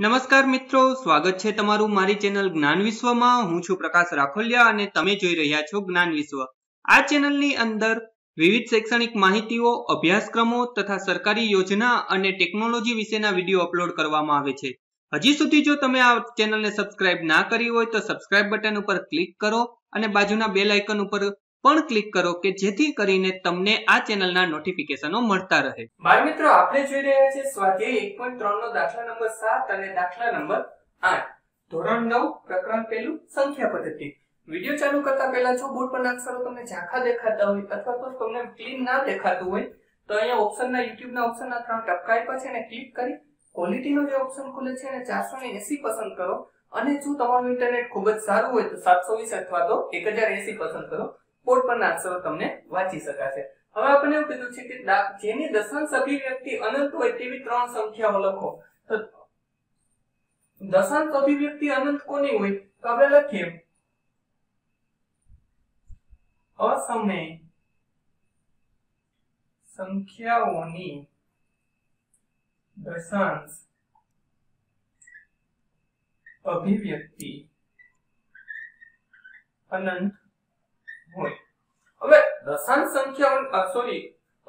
नमस्कार मित्रों, स्वागत है तमारू मारी चेनल ज्ञान विश्व में। हूँ छु प्रकाश राखोलिया और तमे जोई रह्या छो ज्ञान विश्व। आ चेनल नी अंदर विविध शैक्षणिक माहितीओ, अभ्यासक्रमों तथा सरकारी योजना और टेक्नोलॉजी विशेना विडियो अपलॉड करवामां आवे छे। हजी सुधी जो तमे आ चेनल ने सब्सक्राइब ना करी होय तो सब्सक्राइब बटन पर क्लिक करो और बाजुना बेल आइकन पर पण क्लिक करो के जेथी करीने तमने आ चेनलना नोटिफिकेशनो मळता रहे। बाळ मित्रो, आपणे જોઈ રહ્યા છે સ્વાધ્યાય 1.3 નો દાખલા નંબર 7 અને દાખલા નંબર 8, ધોરણ 9, પ્રકરણ 1, સંખ્યા પદ્ધતિ। વિડિયો ચાલુ કરતા પહેલા જો બોર્ડ પરના અક્ષરો તમને ઝાંખા દેખાતા હોય અથવા તો તમને ક્લીન ના દેખાતું હોય તો અહીંયા ઓપ્શનના YouTube ના ઓપ્શનના 3 ટપકા પર છે ને ક્લિક કરી ક્વોલિટીનો જે ઓપ્શન ખુલે છે ને 480 પસંદ કરો અને જો તમારું ઇન્ટરનેટ ખૂબ જ સારું હોય તો 720 અથવા તો 1080 પસંદ કરો। बोर्ड पर अक्षरों तमने वांची शकाशे। हवे आपणे एवुं कीधुं छे के जेनी दशांश अभिव्यक्ति अनंत होय तेवी त्रण संख्याओ लखो। तो दशांश अभिव्यक्ति अनंत कोनी होय तो आपणे लखीए असमय संख्याओनी दशांश अभिव्यक्ति अनंत। दशांश संख्या सॉरी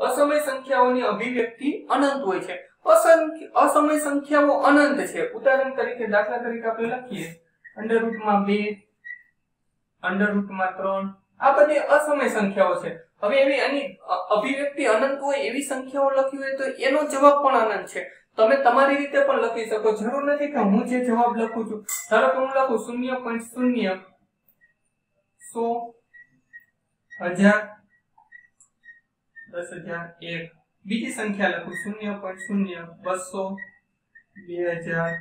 असमय संख्याओनी अभिव्यक्ति अनंत होय छे। असमय संख्याओ अनंत छे। उदाहरण तरीके दाखला तरीके आपणे लखीए √2 √3 आ बधी असमय संख्याओ छे। हवे एवी आनी अभिव्यक्ति अनंत होय एवी संख्याओ लखी होय तो एनो जवाब पण अनंत छे। तमे तमारी रीते पण लखी शको। जरूर नथी के हुं जे जवाब लखुं छुं धारो के हुं लखुं 0.0 100 हजार 10,000 एक बीजी संख्या लखू 0.0 200 2000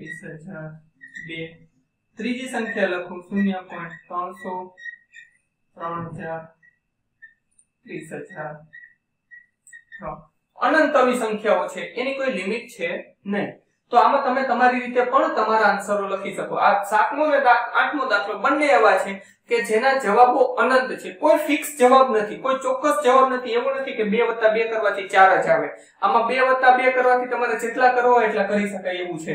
20,000 बे त्रीजी संख्या लखू 0.300 3000 30,000 अनंतवी संख्याओ छे। एनी कोई लिमिट छे नहीं। तो आमा तमे तमारी रीते पण तमारा आंसरो लखी सको। आ 7मो ने 8मो दाखलो बन्ने एवा छे के जेना जवाबो अनंत छे। कोई फिक्स जवाब नथी, कोई चोक्कस जवाब नथी। एवो नथी के 2 + 2 करवाथी 4 ज आवे। आमा 2 + 2 करवाथी तमारे जेटला करवा एटला करी शकाय एवुं छे।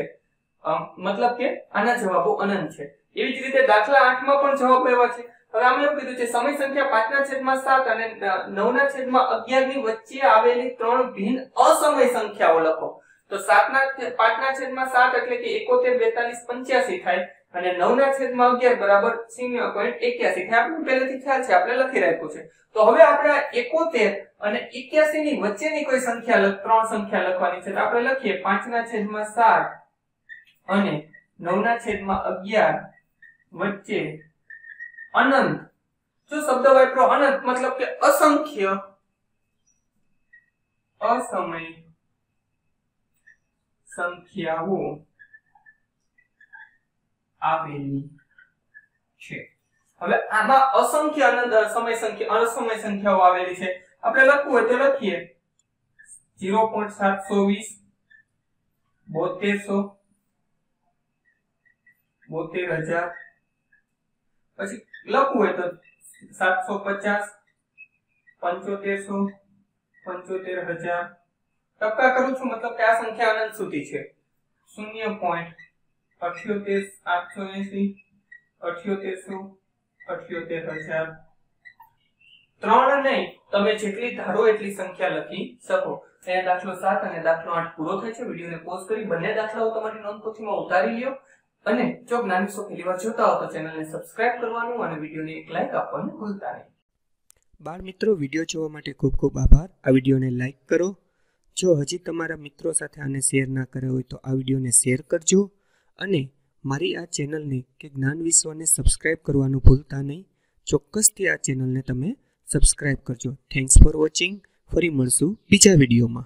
मतलब के आना जवाबो अनंत छे। एवी ज रीते दाखला 8 मां पण जवाब एवा छे। हवे आमे एवुं कीधुं छे समय संख्या 5/7 अने 9/11 ની વચ્ચે આવેલી ત્રણ ભિન્ન અસમય સંખ્યાઓ લખો। तो 7/7 એટલે કે 71 42 85 થાય અને 9/11 બરાબર 0.81 થાય। આપણે પહેલેથી ખ્યાલ છે, આપણે લખી રાખ્યું છે। તો હવે આપણે 71 અને 81 ની વચ્ચેની કોઈ સંખ્યા ત્રણ સંખ્યા લખવાની છે। તો આપણે લખીએ 5/7 અને 9/11 વચ્ચે અનંત। જો શબ્દ વાપરો અનંત मतलब કે असंख्य असमय संख्याओं आवेली छे। हवे आमा असंख्य अनंत असमय संख्याओं आवेली छे। आपणे लखवू होय तो लखीए 0.720 7200 72000। पछी लखवू होय तो 750 7500 75000। टपका करू छू मतलब क्या संख्या अनंत सुधी छे 0.78880 78800 3 नहीं तमे जेटली धारो एटली संख्या लखी सको। ए दाखलो 7 अने दाखलो 8 पूरो थाय छे। विडियो ने पॉज करी बने दाखलाओ तमारी नोटबुक में उतारी लियो अने जो ज्ञान विश्व पहली बार जोता हो तो चैनल ने सब्सक्राइब करवानुं अने विडियो ने एक लाइक आपवानुं भूलता नहीं। बाळ मित्रों, विडियो जोवा माटे खूब खूब आभार। आ विडियो ने लाइक करो। जो हजी तमारा मित्रों साथे आने शेर ना करे हो तो आ विडियो ने शेर करजो अने मारी आ चेनल ने के ज्ञान विश्व ने सब्सक्राइब करवानुं भूलता नहीं। चोक्कस थी आ चेनल ने तमे सब्सक्राइब करजो। Thanks for watching. फरी मळशुं बीजा विडियो में।